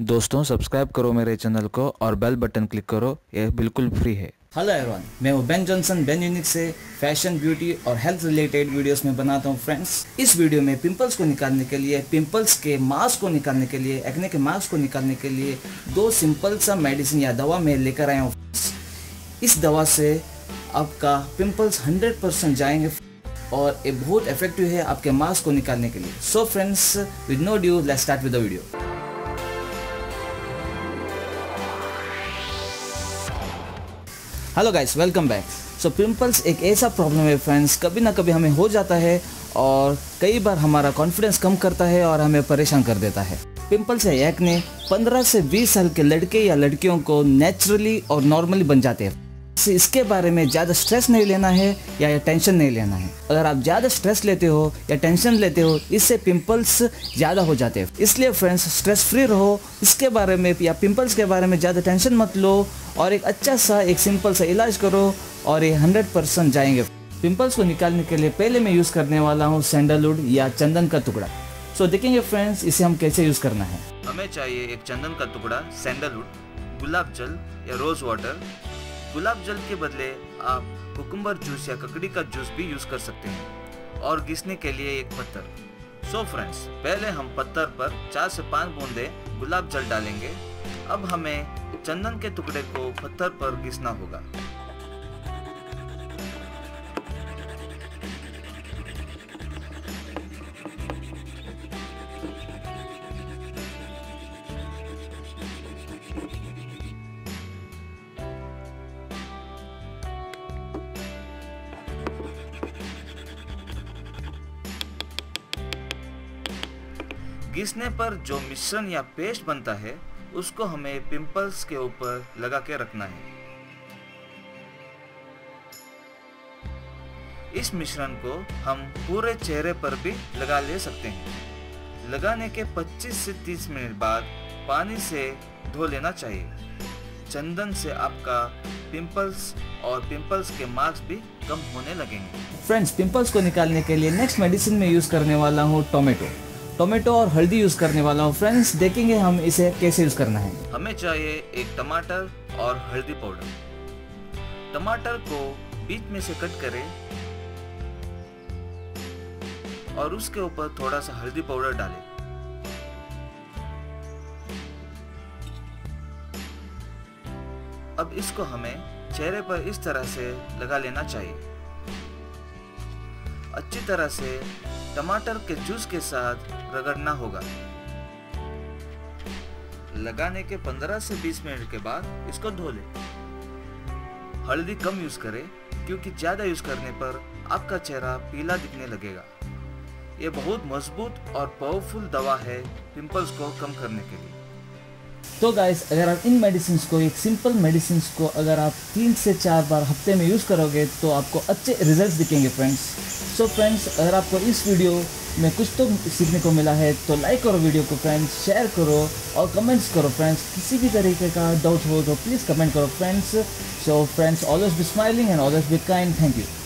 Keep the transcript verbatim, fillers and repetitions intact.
दोस्तों सब्सक्राइब करो मेरे चैनल को और बेल बटन क्लिक करो, यह बिल्कुल फ्री है। हेलो एवरीवन, मैं हूं बेन जॉनसन बेन यूनिक से फैशन, ब्यूटी और हेल्थ रिलेटेड वीडियोस में बनाता हूं। फ्रेंड्स, इस वीडियो में पिंपल्स को निकालने के लिए, पिंपल्स के मास्क को निकालने के लिए, एक्ने के मास्क को निकालने के लिए दो सिंपल सा मेडिसिन या दवा मैं लेकर आया हूँ। इस दवा से आपका पिंपल्स हंड्रेड परसेंट जाएंगे और ये बहुत इफेक्टिव है आपके मास्क को निकालने के लिए। So friends, with no due let's start with the video. Hello guys, welcome back. So pimples एक ऐसा प्रॉब्लम है फ्रेंड्स, कभी ना कभी हमें हो जाता है और कई बार हमारा कॉन्फिडेंस कम करता है और हमें परेशान कर देता है। पिंपल्स या एक्ने पंद्रह से बीस साल के लड़के या लड़कियों को नेचुरली और नॉर्मली बन जाते हैं। so, इसके बारे में ज़्यादा स्ट्रेस नहीं लेना है या, या टेंशन नहीं लेना है। अगर आप ज़्यादा स्ट्रेस लेते हो या टेंशन लेते हो, इससे पिंपल्स ज़्यादा हो जाते हैं। इसलिए फ्रेंड्स, स्ट्रेस फ्री रहो, इसके बारे में या पिंपल्स के बारे में ज़्यादा टेंशन मत लो और एक अच्छा सा एक सिंपल सा इलाज करो और ये हंड्रेड परसेंट जाएंगे। पिंपल्स को निकालने के लिए पहले मैं यूज़ करने वाला हूँ सैंडलवुड या चंदन का टुकड़ा। सो देखेंगे फ्रेंड्स, इसे हम कैसे यूज़ करना है। हमें चाहिए एक चंदन का टुकड़ा, सैंडलवुड, गुलाब जल या रोज वाटर। गुलाब जल के बदले आप कुकुम्बर जूस या ककड़ी का जूस भी यूज़ कर सकते हैं और घिसने के लिए एक पत्थर। सो फ्रेंड्स, पहले हम पत्थर पर चार से पाँच बूंदे गुलाब जल डालेंगे। अब हमें चंदन के टुकड़े को पत्थर पर घिसना होगा। घिसने पर जो मिश्रण या पेस्ट बनता है उसको हमें पिंपल्स के ऊपर लगा के रखना है। इस मिश्रण को हम पूरे चेहरे पर भी लगा ले सकते हैं। लगाने के पच्चीस से तीस मिनट बाद पानी से धो लेना चाहिए। चंदन से आपका पिंपल्स और पिंपल्स के मार्क्स भी कम होने लगेंगे। फ्रेंड्स, पिंपल्स को निकालने के लिए नेक्स्ट मेडिसिन में यूज करने वाला हूँ टोमेटो। टोमेटो और हल्दी यूज़ करने वाला हूँ। फ्रेंड्स, देखेंगे हम इसे कैसे यूज़ करना है। हमें चाहिए एक टमाटर और हल्दी पाउडर। टमाटर को बीच में से कट करें और उसके ऊपर थोड़ा सा हल्दी पाउडर डालें। अब इसको हमें चेहरे पर इस तरह से लगा लेना चाहिए। अच्छी तरह से टमाटर के जूस के साथ रगड़ना होगा। लगाने के पंद्रह से बीस मिनट के बाद इसको धो लें। हल्दी कम यूज करें क्योंकि ज्यादा यूज करने पर आपका चेहरा पीला दिखने लगेगा। ये बहुत मजबूत और पावरफुल दवा है पिंपल्स को कम करने के लिए। तो गाइस, अगर आप इन मेडिसिन को, एक सिंपल मेडिसिन को अगर आप तीन से चार बार हफ्ते में यूज़ करोगे तो आपको अच्छे रिजल्ट्स दिखेंगे फ्रेंड्स। सो फ्रेंड्स, अगर आपको इस वीडियो में कुछ तो सीखने को मिला है तो लाइक करो वीडियो को फ्रेंड्स, शेयर करो और कमेंट्स करो फ्रेंड्स। किसी भी तरीके का डाउट हो तो प्लीज़ कमेंट करो friends. So friends, always be smiling and always be kind. Thank you.